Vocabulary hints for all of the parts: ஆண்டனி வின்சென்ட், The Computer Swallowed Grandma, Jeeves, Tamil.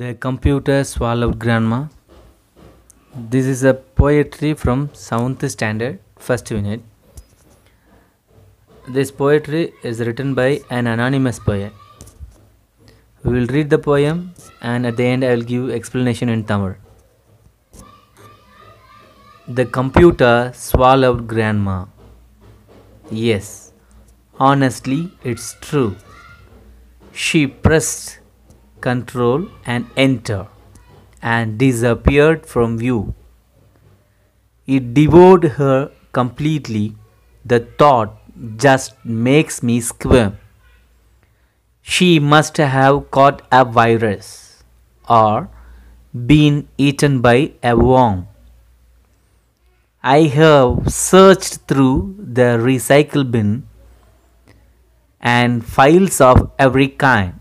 The Computer Swallowed Grandma. This is a poetry from 7th standard, first unit. This poetry is written by an anonymous poet. We will read the poem and at the end I will give explanation in Tamil. The computer swallowed grandma. Yes, honestly it's true. She pressed control and enter and disappeared from view. It devoured her completely. The thought just makes me squirm. She must have caught a virus or been eaten by a worm. I have searched through the recycle bin and files of every kind.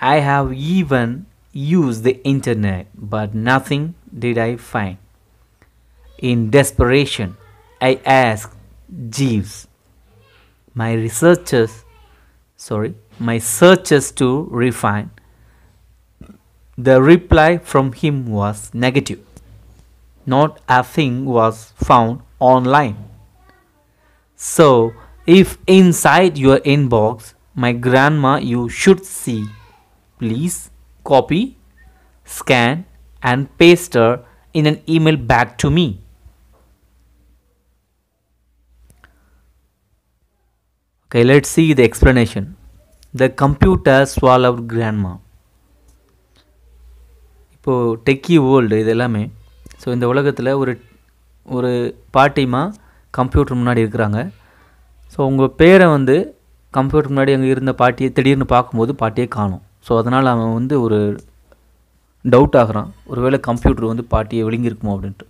I have even used the internet, but nothing did I find. In desperation, I asked Jeeves, my searches to refine. The reply from him was negative. Not a thing was found online. So, if inside your inbox, my grandma, you should see. Please copy, scan and paste her in an email back to me. Okay, let's see the explanation. The computer swallowed grandma. Now, techie world is all. So, in the world, one party ma computer munadi irukranga. So, unga pera vandu computer munadi anga irundha party thidirnu paakumbodhu party kaanum. So அதனால் அவன் வந்து ஒரு doubt ஆகுறான், ஒருவேளை computer வந்து பாட்டியை விழுங்கிருக்குமோ அப்படின்ட்டு.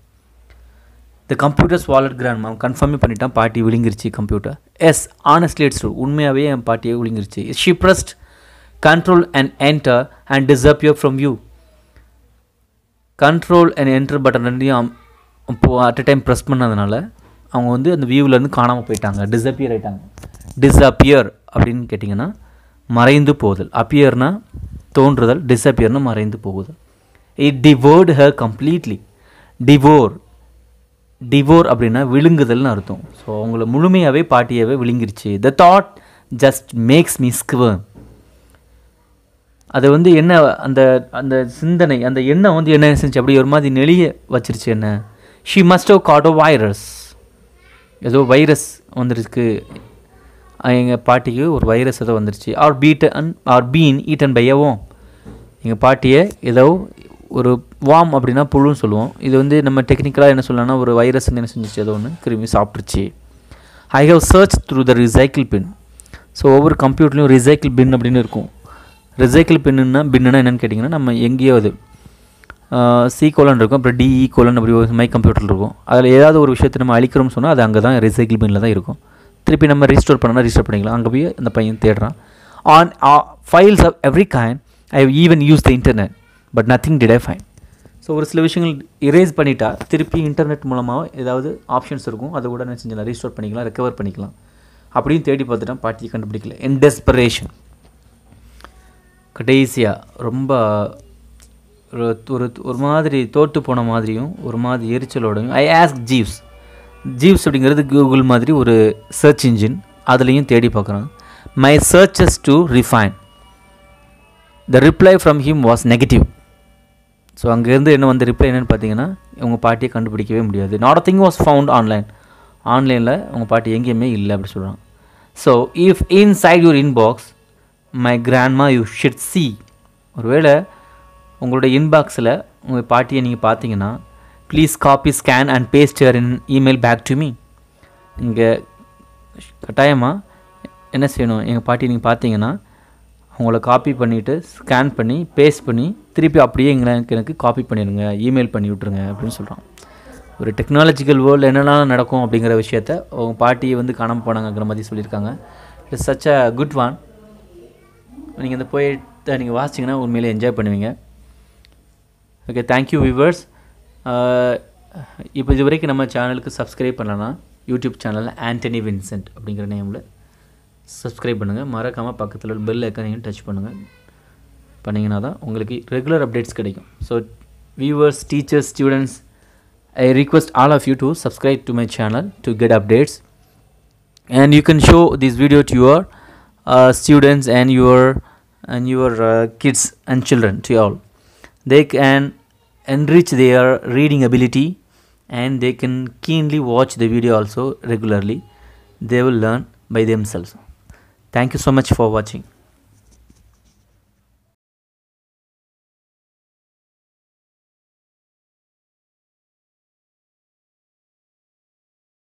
The computer ஸ்வாலட் grandma, அவன் கன்ஃபார்மே பண்ணிட்டான் பாட்டி விழுங்கிருச்சு computer. Yes honestly it's true, உண்மையாகவே என் பாட்டியை விழுங்கிருச்சு. She pressed control and enter and disappear from view. Control and enter button ரெண்டையும் இப்போது அட் அ டைம் ப்ரெஸ் பண்ணதுனால அவங்க வந்து அந்த வியூவிலேருந்து காணாமல் போயிட்டாங்க, டிஸப்பியர் ஆகிட்டாங்க. டிஸப்பியர் அப்படின்னு கேட்டிங்கன்னா மறைந்து போகுதல், அப்பியர்னா தோன்றுதல், டிஸப்பியர்னா மறைந்து போகுதல். It devoured her completely. Devour அப்படின்னா விழுங்குதல்னு அர்த்தம். ஸோ அவங்கள முழுமையாகவே பாட்டியாகவே விழுங்கிருச்சு. The thought just makes me squirm. அது வந்து என்ன, அந்த அந்த சிந்தனை, அந்த எண்ணம் வந்து என்ன செஞ்சு அப்படி ஒரு மாதிரி நெளிய வச்சிருச்சு என்ன. She must have got a virus. ஏதோ வைரஸ் வந்துருக்கு எங்கள் பாட்டிக்கு, ஒரு வைரஸ் ஏதோ வந்துருச்சு. Or been eaten by a worm. எங்கள் பாட்டியை ஏதோ ஒரு வார்ம் அப்படின்னா புழுன்னு சொல்லுவோம். இது வந்து நம்ம டெக்னிக்கலாக என்ன சொல்லலாம்னா ஒரு வைரஸ் என்ன செஞ்சிச்சு, ஏதோ ஒன்று கிருமி சாப்பிட்ருச்சு. I have search through the recycle bin. So ஒவ்வொரு கம்ப்யூட்டர்லையும் ரிசைக்கிள் பின் அப்படின்னு இருக்கும். ரிசைக்கிள் பின்னுன்னா என்னென்னு கேட்டிங்கன்னா, நம்ம எங்கேயோ அது C: இருக்கும், அப்புறம் DE: அப்படி ஒரு மை கம்ப்யூட்டரில் இருக்கும். அதில் ஏதாவது ஒரு விஷயத்தை நம்ம அழிக்கிறோம்னு சொன்னால் அது அங்கே தான் ரிசைக்கிள் பின்னில் தான் இருக்கும். திருப்பி நம்ம ரீஸ்டோர் பண்ணோம்னா ரீஸ்டோர் பண்ணிக்கலாம். அங்கே போய் அந்த பையன் தேடுறான். On files of every kind I have even use the internet but nothing did I find. So ஒரு சில விஷயங்கள் இரேஸ் பண்ணிட்டா திருப்பி இன்டர்நெட் மூலமாக ஏதாவது ஆப்ஷன்ஸ் இருக்கும், அதை கூட என்ன செஞ்சலாம், ரீஸ்டோர் பண்ணிக்கலாம், ரெக்கவர் பண்ணிக்கலாம். அப்படியும் தேடி பார்த்துட்டான், பாட்டியை கண்டுபிடிக்கல. இன் டெஸ்பரேஷன், கடைசியாக ரொம்ப ஒரு மாதிரி தோற்று போன மாதிரியும் ஒரு மாதிரி எரிச்சலோடையும் ஐ ஆஸ்க் ஜீவ்ஸ். ஜீவ்ஸ் அப்படிங்கிறது கூகுள் மாதிரி ஒரு சர்ச் இன்ஜின், அதுலேயும் தேடி பார்க்குறாங்க. My searches to refine. The reply from him was negative. So அங்கேருந்து என்ன வந்து ரிப்ளை என்னென்னு பார்த்தீங்கன்னா, உங்கள் பாட்டியை கண்டுபிடிக்கவே முடியாது. Not a thing was found online. ஆன்லைனில் உங்கள் பாட்டி எங்கேயுமே இல்லை அப்படி சொல்கிறாங்க. So if inside your inbox my grandma you should see. ஒருவேளை உங்களோட இன்பாக்ஸில் உங்கள் பாட்டியை நீங்கள் பார்த்தீங்கன்னா, please copy, scan and paste here in email back to me. இங்கே கட்டாயமாக என்ன செய்யணும், எங்கள் பாட்டி நீங்கள் பார்த்தீங்கன்னா அவங்கள காப்பி பண்ணிவிட்டு ஸ்கேன் பண்ணி பேஸ்ட் பண்ணி திருப்பி அப்படியே எனக்கு காப்பி பண்ணிடுங்க, இமெயில் பண்ணி விட்ருங்க அப்படின்னு சொல்கிறான். ஒரு டெக்னாலஜிக்கல் வேர்ல்டு என்னெல்லாம் நடக்கும் அப்படிங்கிற விஷயத்த அவங்க பாட்டியை வந்து காணாமல் போனாங்கிற மாதிரி சொல்லியிருக்காங்க. It's such a good one. நீங்கள் இந்த போயிட்டு நீங்கள் வாசிச்சிங்கன்னா உண்மையிலே என்ஜாய் பண்ணுவீங்க. Okay, thank you viewers. இப்போ இது வரைக்கும் நம்ம சேனலுக்கு சப்ஸ்கிரைப் பண்ணலன்னா யூடியூப் சேனலில் ஆண்டனி வின்சென்ட் அப்படிங்கிற நேமில் சப்ஸ்கிரைப் பண்ணுங்கள். மறக்காமல் பக்கத்தில் பெல் ஐக்கானையும் டச் பண்ணுங்கள். பண்ணிங்கன்னா தான் உங்களுக்கு ரெகுலர் அப்டேட்ஸ் கிடைக்கும். So viewers, teachers, students, I request all of you to subscribe to my channel to get updates. And you can show this video to your students and your kids and children, to all. They can enrich their reading ability, and they can keenly watch the video also regularly. They will learn by themselves. Thank you so much for watching.